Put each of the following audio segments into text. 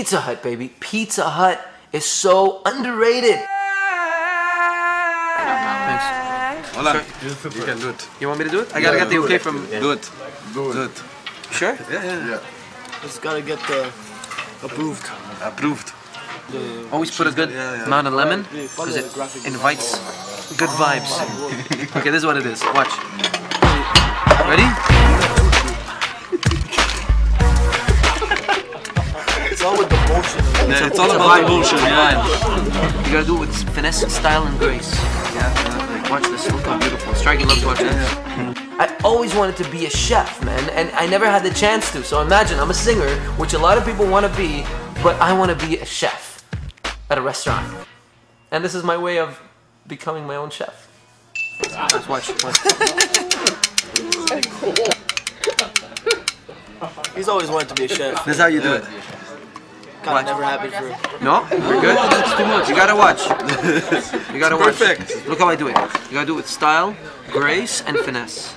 Pizza Hut, baby. Pizza Hut is so underrated. Thanks. Hola. Sure. You can do it. You want me to do it? I gotta get the okay from... Do it. Do it. Sure? Yeah. Just gotta get the... Approved. Yeah. Always put a good amount of lemon, because it invites good vibes. Okay, this is what it is. Watch. Ready? It's all with the motion. Yeah, it's all about the motion. Yeah. You gotta do it with finesse, style, and grace. Yeah. Like, watch this. Look how beautiful. Striking love to watch this. I always wanted to be a chef, man, and I never had the chance to. So imagine, I'm a singer, which a lot of people want to be, but I want to be a chef at a restaurant. And this is my way of becoming my own chef. Let's watch. He's always wanted to be a chef. This is how you do it. God, never happened for him. No? We're good? That's too much. You gotta watch. You gotta watch. Perfect. Look how I do it. You gotta do it with style, grace, and finesse.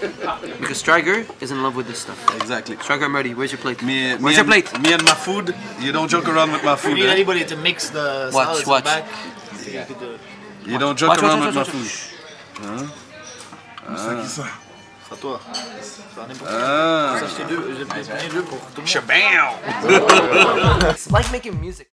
Because Stryker is in love with this stuff. Exactly. Stryker, I'm ready. Where's your plate? Where's your plate? Me and my food. You don't joke around with my food. You need anybody to mix the salads back. Yeah. You don't joke around with my food. Huh? C'est à toi. It's like making music.